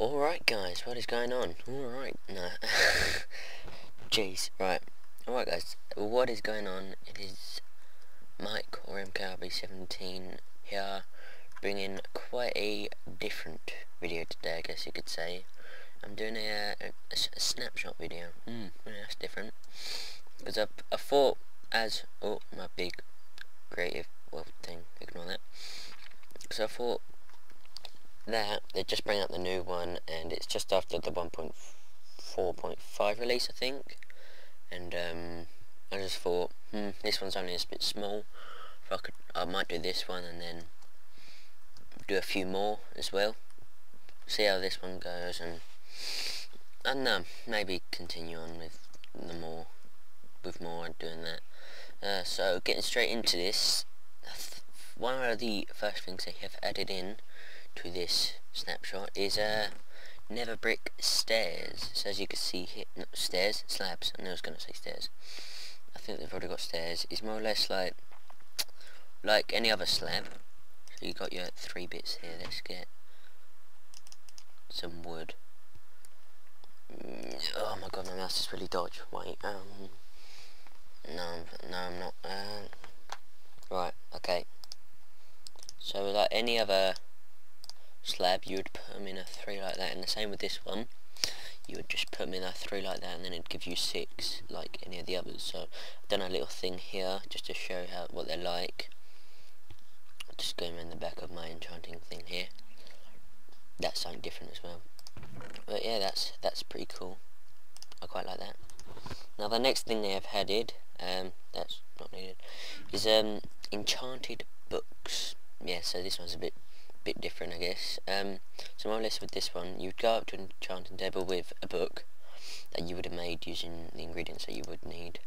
Alright guys, what is going on? Alright, no. Jeez, right. Alright guys, what is going on? It is Mike, or MKRB17, here, bringing quite a different video today, I guess you could say. I'm doing a snapshot video. Yeah, that's different. Because I thought as... Oh, my big creative world thing, ignore that. So I thought that they just bring out the new one, and it's just after the 1.4.5 release, I think. And I just thought, this one's only a bit small. If I might do this one and then do a few more as well. See how this one goes, and I don't know, maybe continue on with more doing that. So getting straight into this, one of the first things they have added in to this snapshot is never brick stairs. So as you can see here, no, stairs, slabs, I know I was going to say stairs, I think they've already got stairs. It's more or less like any other slab. So you've got your 3 bits here. Let's get some wood. Oh my god, my mouse is really dodgy. Wait, no I'm not, right, okay. So like any other slab, you would put them in a 3 like that, and the same with this one. You would just put them in a 3 like that, and then it'd give you 6 like any of the others. So I've done a little thing here just to show what they're like. I'll just go in the back of my enchanting thing here. That's something different as well. But yeah, that's pretty cool. I quite like that. Now the next thing they have added, that's not needed, is enchanted books. Yeah, so this one's a bit different, I guess. So more or less with this one, you'd go up to an enchanting table with a book that you would have made using the ingredients that you would need,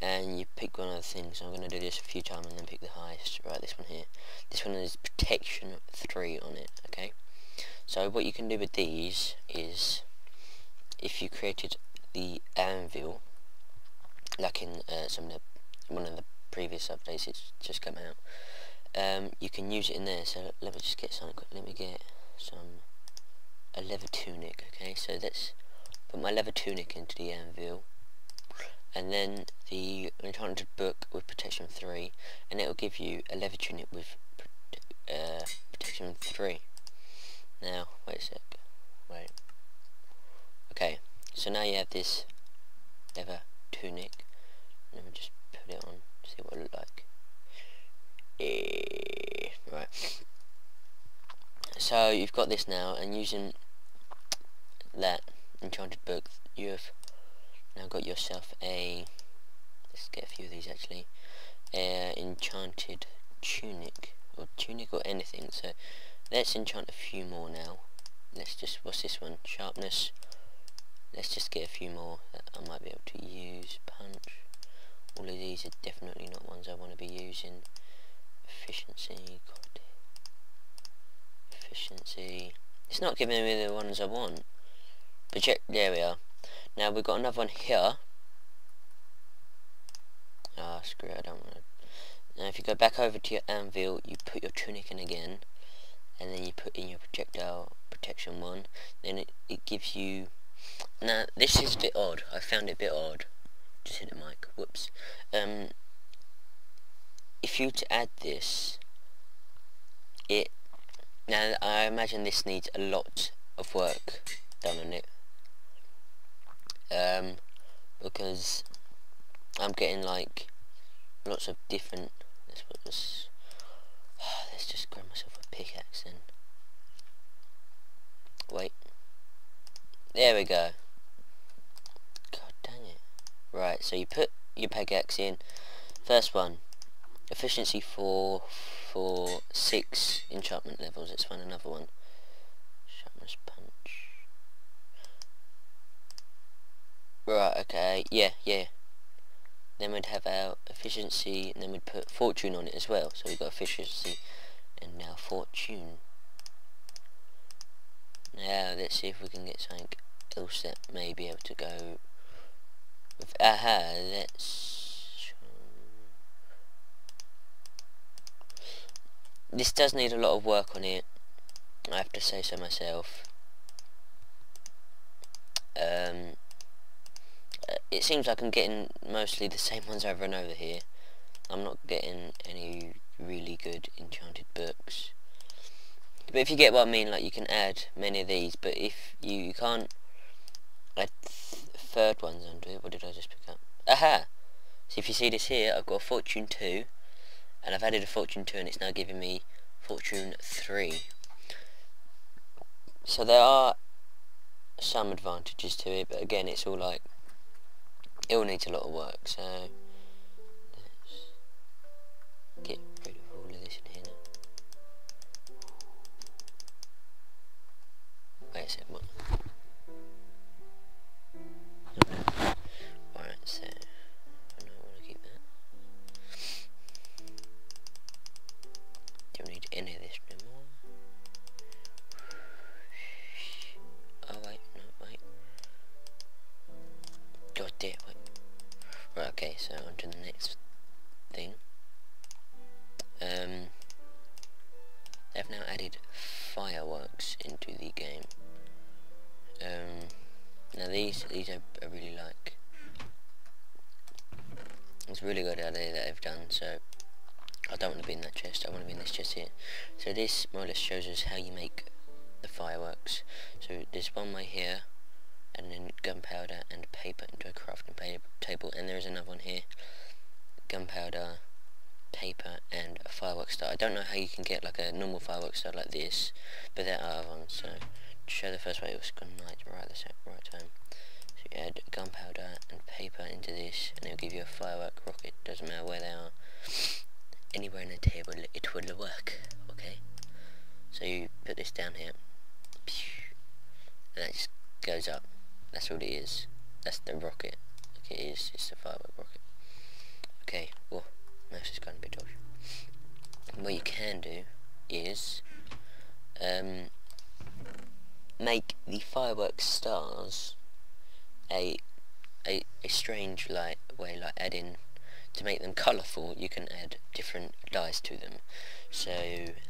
and you pick one of the things. I'm going to do this a few times and then pick the highest. Right, this one here. This one is protection 3 on it. Okay. So what you can do with these is, if you created the anvil, like in one of the previous updates, it's just come out. You can use it in there. So let me just get something quick. Let me get a leather tunic. Okay, so let's put my leather tunic into the anvil, and then the enchanted book with protection 3, and it will give you a leather tunic with protection 3. Now, wait a sec, wait, okay, so now you have this leather tunic. Let me just put it on, see what it looks like. Right, so you've got this now, and using that enchanted book, you have now got yourself a, let's get a few of these actually, enchanted tunic or anything. So let's enchant a few more now. Let's just, what's this one? Sharpness. Let's just get a few more that I might be able to use. Punch. All of these are definitely not ones I want to be using. Efficiency. God. Efficiency. It's not giving me the ones I want. But check, there we are. Now we've got another one here. Ah, screw it, I don't want to. Now if you go back over to your anvil, you put your tunic in again, and then you put in your projectile protection 1, then it gives you... Now this is a bit odd, I found it a bit odd, just hit the mic, whoops. If you were to add this, now I imagine this needs a lot of work done on it, because I'm getting like lots of different, let's just grab myself a pickaxe in. Wait. There we go. God dang it. Right, so you put your pickaxe in. First one. Efficiency 4 for 6 enchantment levels. Let's find another one. Sharpness punch. Right, okay. Yeah. Then we'd have our efficiency, and then we'd put fortune on it as well. So we've got efficiency and now fortune. Now let's see if we can get something else that may be able to go with. This does need a lot of work on it, I have to say so myself. It seems like I'm getting mostly the same ones over and over here. I'm not getting any really good enchanted books. But if you get what I mean, like, you can add many of these, but if you can't add third ones onto it. What did I just pick up? Aha! So if you see this here, I've got a fortune 2, and I've added a fortune 2, and it's now giving me fortune 3. So there are some advantages to it, but again, it's all like, it all needs a lot of work. So let's get rid of all of this in here now. Wait a second, what? Alright, so I don't want to keep that. Don't need any of this no more. Oh wait, no, wait. God damn, wait. Right, okay, so on to the next thing. They've now added fireworks into the game. Now these I really like. It's a really good idea that they've done, so I don't want to be in that chest, I want to be in this chest here. So this more or less shows us how you make the fireworks. So there's one way here, and then gunpowder and paper into a crafting table, and there is another one here, gunpowder, paper and a fireworks star. I don't know how you can get like a normal fireworks star like this, but there are ones, so show the first way it was gone right this right time. So you add gunpowder and paper into this, and it'll give you a firework rocket. Doesn't matter where they are, anywhere in the table it will work. Okay, so you put this down here, and that just goes up. That's all it is. That's the rocket. Like it is. It's the firework rocket. Okay. Well, mouse is going a bit dodgy. And what you can do is make the fireworks stars a strange like way, like adding to make them colourful. You can add different dyes to them. So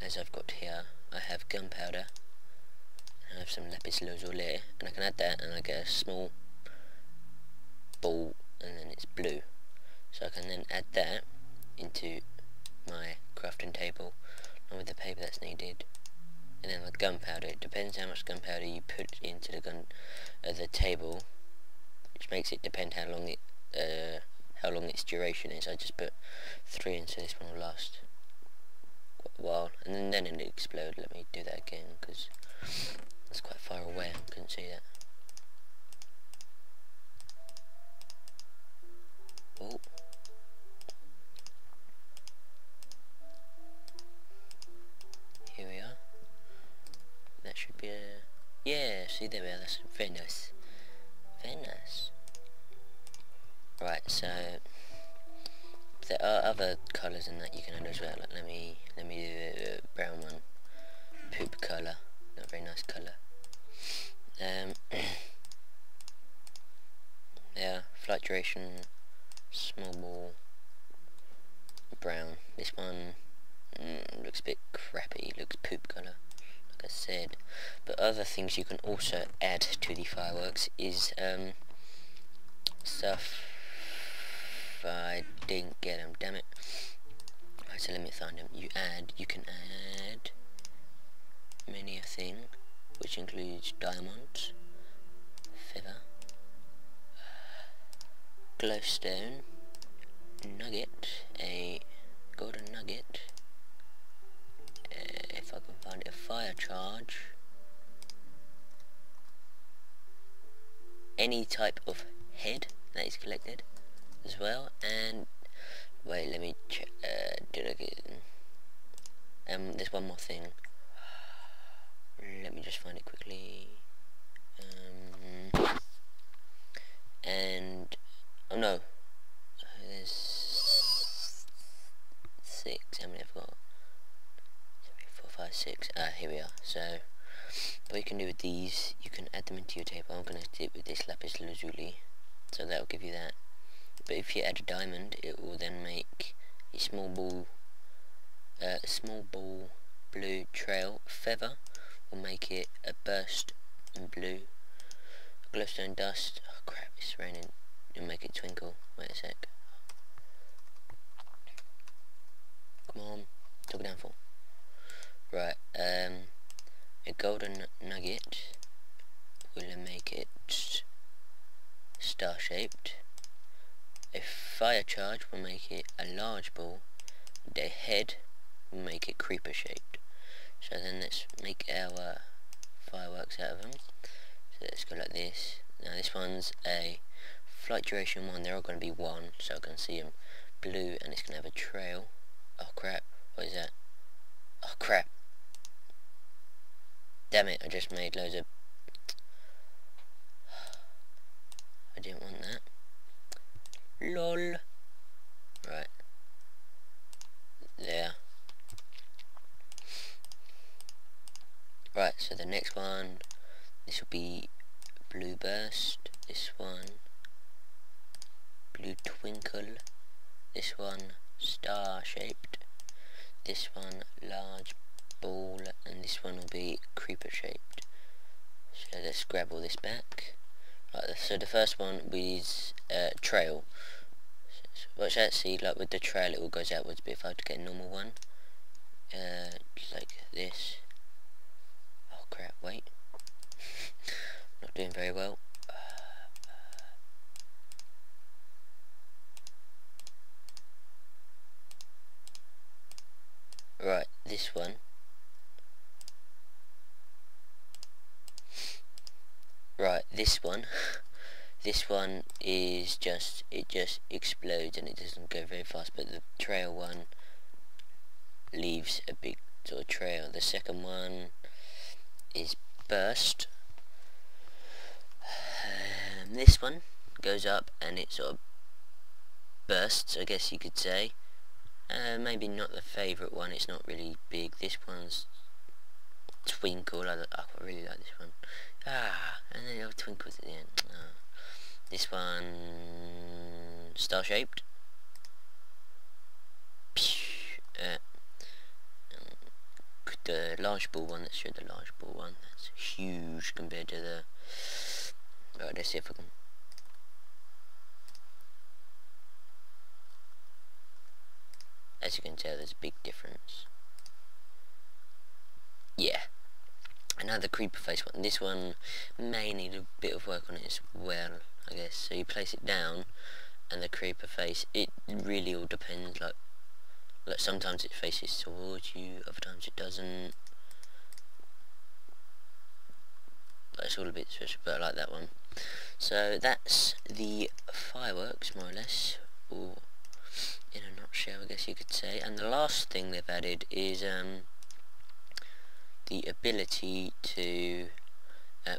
as I've got here, I have gunpowder, and I have some lapis lazuli, and I can add that, and I get a small ball, and then it's blue. So I can then add that into my crafting table, and with the paper that's needed. And then with gunpowder, it depends how much gunpowder you put into the the table, which makes it depend how long its duration is. I just put 3 in, so this one will last quite a while, and then it'll explode. Let me do that again because it's quite far away. I couldn't see that. Oh. Here we are. That should be a... yeah, see, there we are, that's very nice. Very nice. Right, so there are other colours in that you can add as well. Like, let me do a brown one. Poop colour. Not a very nice colour. Yeah, flight duration, small ball, brown. This one looks a bit crappy, looks poop colour. I said, but other things you can also add to the fireworks is stuff. I didn't get them, damn it. Right, so let me find them. You can add many a thing, which includes diamonds, feather, glowstone, nugget, a golden nugget. If I can find a fire charge, any type of head that is collected as well, and wait, let me check, did I get there's one more thing, let me just find it quickly, and oh no, there's 6, how many I've got? 5, 6. Here we are. So what you can do with these, you can add them into your table. I'm going to do it with this lapis lazuli, so that will give you that. But if you add a diamond, it will then make a small ball blue trail. Feather will make it a burst in blue. glowstone dust. Oh crap, it's raining. It'll make it twinkle. Wait a sec. Come on. Took a downfall. Right, a golden nugget will make it star shaped. A fire charge will make it a large ball. The head will make it creeper shaped. So then let's make our fireworks out of them. So let's go like this. Now this one's a flight duration one. They're all going to be one, so I can see them blue, and it's going to have a trail. Oh crap! What is that? Oh crap! Damn it! I just made loads of. I didn't want that. LOL. Right. There. Right, so the next one, this will be blue burst, this one blue twinkle, this one star shaped, this one large ball, and this one will be creeper shaped. So let's grab all this back. Right, so the first one is trail. So watch that, see, like with the trail it all goes outwards, but if I had to get a normal one, just like this. Crap, wait. Not doing very well. Right, this one. Right, this one. This one is just, it just explodes and it doesn't go very fast, but the trail one leaves a big sort of trail. The second one is burst. This one goes up and it sort of bursts, I guess you could say. Maybe not the favourite one, it's not really big. This one's twinkle. I really like this one. Ah, and then it twinkles at the end. Oh. This one star shaped. The large ball one, let's show the large ball one, that's huge compared to the... Right, let's see if I can... As you can tell, there's a big difference. Yeah. Another creeper face one. This one may need a bit of work on it as well, I guess. So you place it down, and the creeper face, it really all depends, like sometimes it faces towards you, other times it doesn't. But it's all a bit special, but I like that one. So that's the fireworks, more or less, or in a nutshell, I guess you could say. And the last thing they've added is the ability to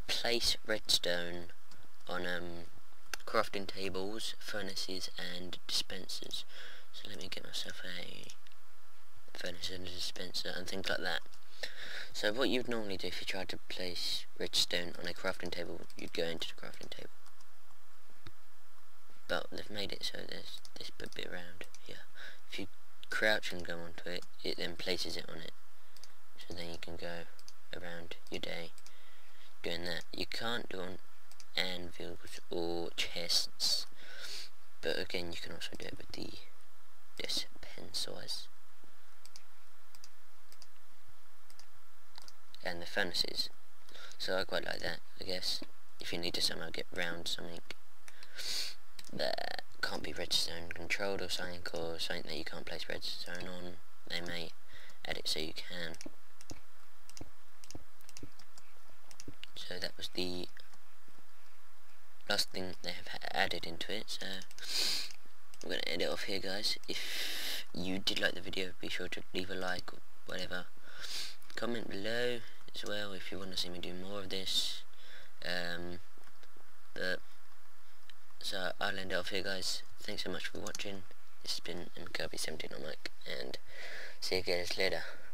place redstone on crafting tables, furnaces, and dispensers. So let me get myself a furnace and a dispenser and things like that. So what you'd normally do if you tried to place redstone on a crafting table, you'd go into the crafting table. But they've made it so there's this bit around here. If you crouch and go onto it, it then places it on it. So then you can go around your day doing that. You can't do on anvils or chests. But again, you can also do it with the dispensers and the furnaces, so I quite like that, I guess, if you need to somehow get round something that can't be redstone controlled or something that you can't place redstone on, they may add it so you can. So that was the last thing they have added into it, so I'm going to end it off here, guys. If you did like the video, be sure to leave a like or whatever. Comment below as well if you want to see me do more of this. But so I'll end it off here, guys. Thanks so much for watching. This has been MKRB17 on mic, and see you guys later.